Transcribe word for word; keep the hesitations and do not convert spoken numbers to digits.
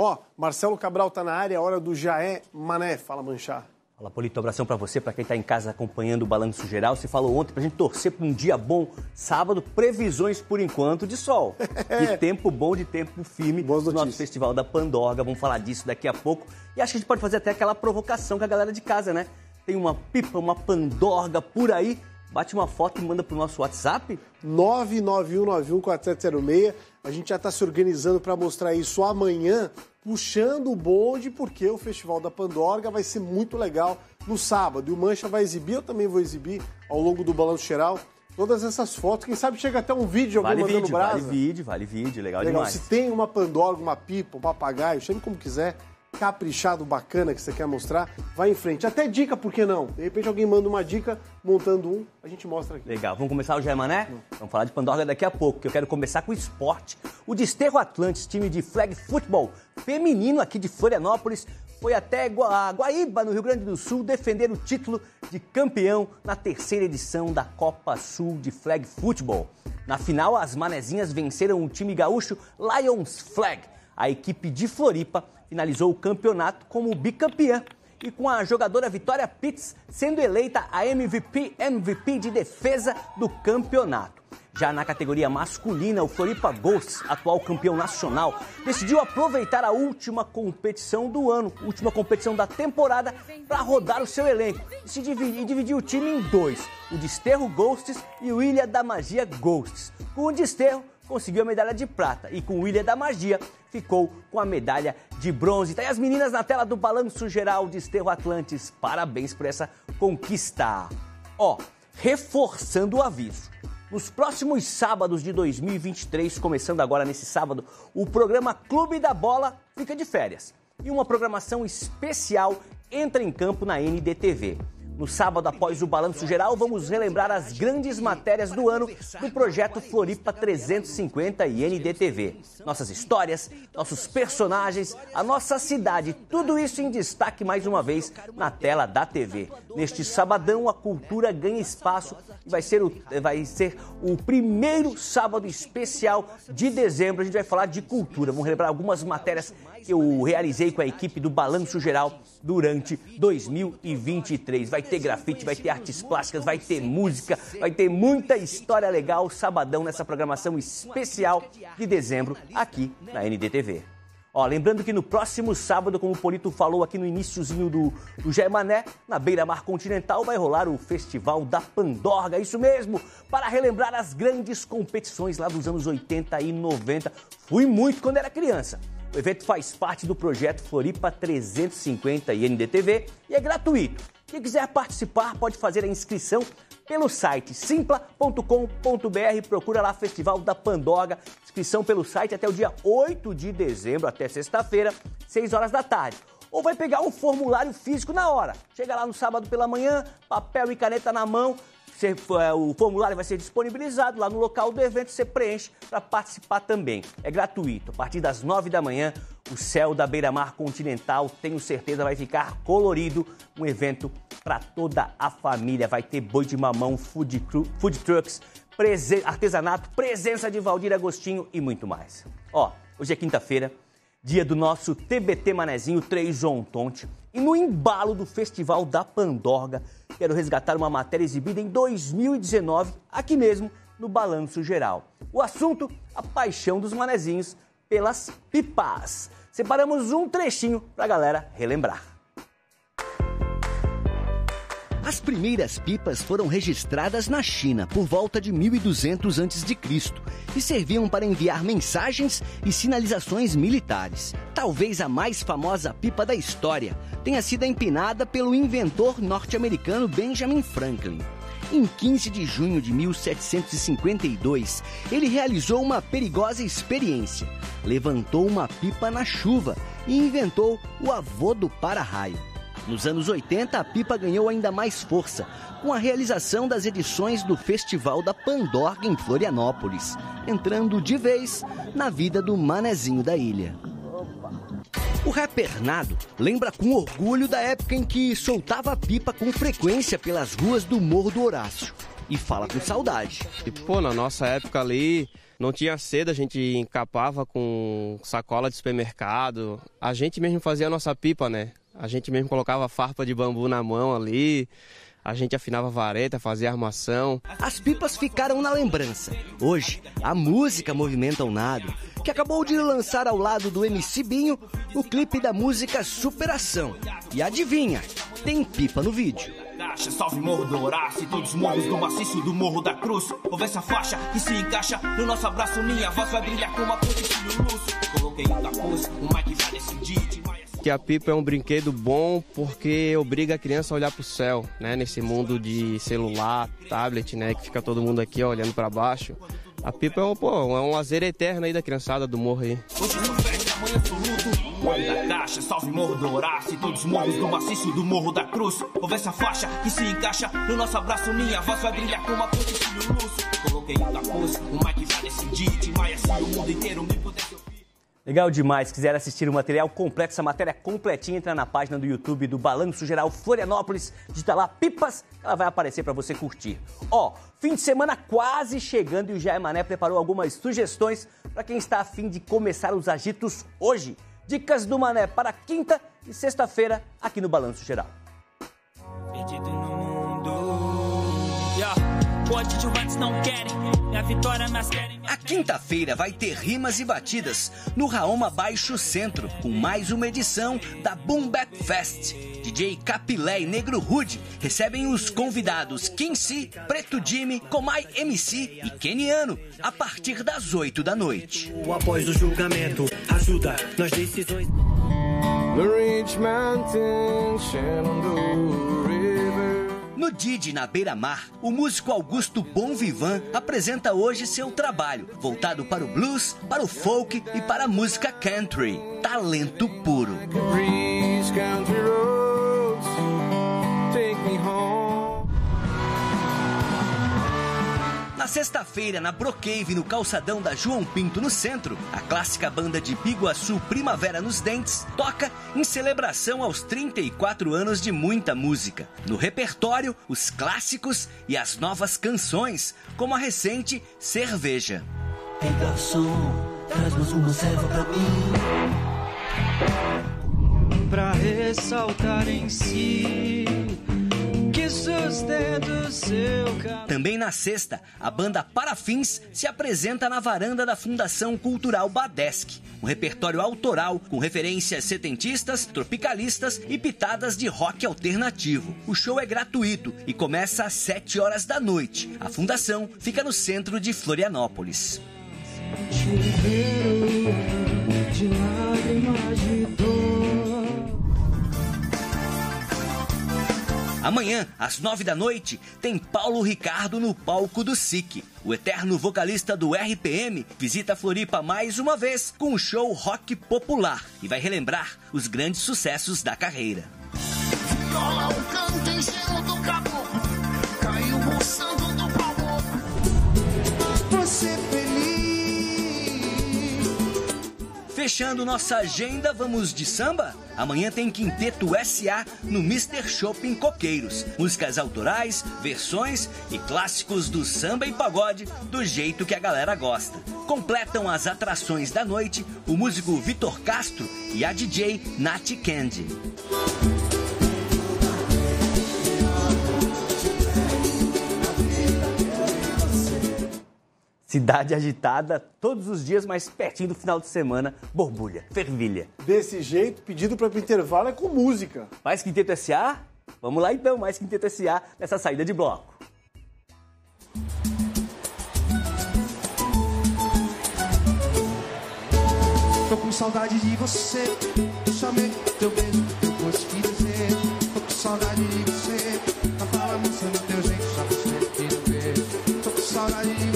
Ó, oh, Marcelo Cabral tá na área, hora do Jaé Mané. Fala, Manchá. Fala, Polito, um abração pra você, pra quem tá em casa acompanhando o Balanço Geral. Você falou ontem pra gente torcer pra um dia bom, sábado, previsões por enquanto de sol. De tempo bom, de tempo firme, no nosso Festival da Pandorga. Vamos falar disso daqui a pouco. E acho que a gente pode fazer até aquela provocação com a galera de casa, né? Tem uma pipa, uma pandorga por aí. Bate uma foto e manda pro nosso WhatsApp. nove nove um nove um quatro sete zero seis. A gente já está se organizando para mostrar isso amanhã, puxando o bonde, porque o Festival da Pandorga vai ser muito legal no sábado. E o Mancha vai exibir, eu também vou exibir, ao longo do Balanço Geral, todas essas fotos. Quem sabe chega até um vídeo, alguém vale mandando vídeo, brasa. Vale vídeo, vale vídeo, legal, legal demais. Se tem uma pandorga, uma pipa, um papagaio, chame como quiser, caprichado, bacana, que você quer mostrar, vai em frente. Até dica, por que não? De repente alguém manda uma dica, montando um, a gente mostra aqui. Legal. Vamos começar o Jaé Mané? Não. Vamos falar de pandorga daqui a pouco, que eu quero começar com o esporte. O Desterro Atlantis, time de flag football feminino aqui de Florianópolis, foi até a Guaíba, no Rio Grande do Sul, defender o título de campeão na terceira edição da Copa Sul de Flag Football. Na final, as manezinhas venceram o time gaúcho Lions Flag. A equipe de Floripa finalizou o campeonato como bicampeã e com a jogadora Vitória Pitts sendo eleita a M V P, M V P de defesa do campeonato. Já na categoria masculina, o Floripa Ghosts, atual campeão nacional, decidiu aproveitar a última competição do ano, última competição da temporada, para rodar o seu elenco e se dividir, dividir o time em dois, o Desterro Ghosts e o Ilha da Magia Ghosts. Com o Desterro, conseguiu a medalha de prata e com o Ilha da Magia ficou com a medalha de bronze. Tá aí as meninas na tela do Balanço Geral de Desterro Atlantis. Parabéns por essa conquista. Ó, reforçando o aviso. Nos próximos sábados de dois mil e vinte e três, começando agora nesse sábado, o programa Clube da Bola fica de férias. E uma programação especial entra em campo na N D T V. No sábado, após o Balanço Geral, vamos relembrar as grandes matérias do ano do projeto Floripa trezentos e cinquenta e N D T V. Nossas histórias, nossos personagens, a nossa cidade, tudo isso em destaque mais uma vez na tela da T V. Neste sabadão, a cultura ganha espaço e vai ser o, vai ser o primeiro sábado especial de dezembro. A gente vai falar de cultura, vamos relembrar algumas matérias que eu realizei com a equipe do Balanço Geral durante dois mil e vinte e três. Vai ter grafite, vai ter artes plásticas, vai ter música, vai ter muita história legal, sabadão, nessa programação especial de dezembro aqui na N D T V. Ó, lembrando que no próximo sábado, como o Polito falou aqui no iniciozinho do, do Jaé Mané, na Beira Mar Continental vai rolar o Festival da Pandorga, isso mesmo, para relembrar as grandes competições lá dos anos oitenta e noventa. Fui muito quando era criança. O evento faz parte do projeto Floripa trezentos e cinquenta e N D T V e é gratuito. Quem quiser participar pode fazer a inscrição pelo site simpla ponto com ponto br, procura lá Festival da Pandorga, inscrição pelo site até o dia oito de dezembro, até sexta-feira, seis horas da tarde. Ou vai pegar um formulário físico na hora. Chega lá no sábado pela manhã, papel e caneta na mão, você, é, o formulário vai ser disponibilizado lá no local do evento, você preenche para participar também. É gratuito. A partir das nove da manhã, o céu da Beira Mar Continental, tenho certeza, vai ficar colorido. Um evento para toda a família. Vai ter boi de mamão, food, cru, food trucks, prese, artesanato, presença de Valdir Agostinho e muito mais. Ó, hoje é quinta-feira, dia do nosso T B T Manezinho três João Tonte. E no embalo do Festival da Pandorga, quero resgatar uma matéria exibida em dois mil e dezenove, aqui mesmo, no Balanço Geral. O assunto, a paixão dos manezinhos pelas pipas. Separamos um trechinho pra galera relembrar. As primeiras pipas foram registradas na China por volta de mil e duzentos antes de Cristo e serviam para enviar mensagens e sinalizações militares. Talvez a mais famosa pipa da história tenha sido empinada pelo inventor norte-americano Benjamin Franklin. Em quinze de junho de mil setecentos e cinquenta e dois, ele realizou uma perigosa experiência. Levantou uma pipa na chuva e inventou o avô do para-raio. Nos anos oitenta, a pipa ganhou ainda mais força com a realização das edições do Festival da Pandorga em Florianópolis, entrando de vez na vida do manezinho da ilha. O rapper Nado lembra com orgulho da época em que soltava a pipa com frequência pelas ruas do Morro do Horácio e fala com saudade. E, pô, na nossa época ali, Não tinha seda, a gente encapava com sacola de supermercado. A gente mesmo fazia a nossa pipa, né? A gente mesmo colocava farpa de bambu na mão ali. A gente afinava vareta, fazia armação. As pipas ficaram na lembrança. Hoje, a música movimenta o Nado, que acabou de lançar ao lado do M C Binho o clipe da música Superação. E adivinha, tem pipa no vídeo. Salve Morro do Horácio e todos os morros do maciço do Morro da Cruz. Ouve essa faixa que se encaixa no nosso abraço. Minha voz vai brilhar como a ponte de luz. Coloquei um capuz, uma guitarra decidida. Que a pipa é um brinquedo bom porque obriga a criança a olhar para o céu, né? Nesse mundo de celular, tablet, né? Que fica todo mundo aqui ó, olhando para baixo. A pipa é um, pô, é um lazer eterno aí da criançada do morro aí. Morro da Caixa, salve Morro do Horácio e todos os morros do maciço do Morro da Cruz. Ouve essa faixa que se encaixa no nosso abraço, minha voz vai brilhar como a ponte de luz. Coloquei um capuz, uma guitarra decidida, mas se o mundo inteiro me pudesse ouvir. Legal demais, se quiser assistir o material completo, essa matéria completinha, entra na página do YouTube do Balanço Geral Florianópolis, digita lá Pipas, ela vai aparecer para você curtir. Ó, fim de semana quase chegando e o Jaé Mané preparou algumas sugestões para quem está a fim de começar os agitos hoje. Dicas do Mané para quinta e sexta-feira aqui no Balanço Geral. A quinta-feira vai ter rimas e batidas no Raoma Baixo Centro, com mais uma edição da Boom Back Fest. D J Capilé e Negro Rude recebem os convidados Quincy, Preto Jimmy, Comai M C e Keniano a partir das oito da noite. Após o julgamento, ajuda nas decisões. No D I D na Beira Mar, o músico Augusto Bom Vivan apresenta hoje seu trabalho, voltado para o blues, para o folk e para a música country. Talento puro. Na sexta-feira, na Brocave, no calçadão da João Pinto, no centro, a clássica banda de Biguaçu, Primavera nos Dentes, toca em celebração aos trinta e quatro anos de muita música. No repertório, os clássicos e as novas canções, como a recente Cerveja. Ei, garçom, traz mais uma cerveja pra mim. Pra ressaltar em si. Também na sexta, a banda Parafins se apresenta na varanda da Fundação Cultural Badesc. Um repertório autoral com referências setentistas, tropicalistas e pitadas de rock alternativo. O show é gratuito e começa às sete horas da noite. A fundação fica no centro de Florianópolis. Amanhã, às nove da noite, tem Paulo Ricardo no palco do S I C. O eterno vocalista do R P M visita a Floripa mais uma vez com um show rock popular e vai relembrar os grandes sucessos da carreira. Fechando nossa agenda, vamos de samba? Amanhã tem Quinteto S A no mister Shopping Coqueiros. Músicas autorais, versões e clássicos do samba e pagode do jeito que a galera gosta. Completam as atrações da noite o músico Vitor Castro e a D J Nath Candy. Cidade agitada, todos os dias, mas pertinho do final de semana, borbulha, fervilha. Desse jeito, pedido para o intervalo é com música. Mais Quinteto S A? Vamos lá então, mais Quinteto S A nessa saída de bloco. Tô com saudade de você, eu chamei teu beijo, eu posso te dizer. Tô com saudade de você, a fala moça no teu jeito, já você que não vejo. Tô com saudade de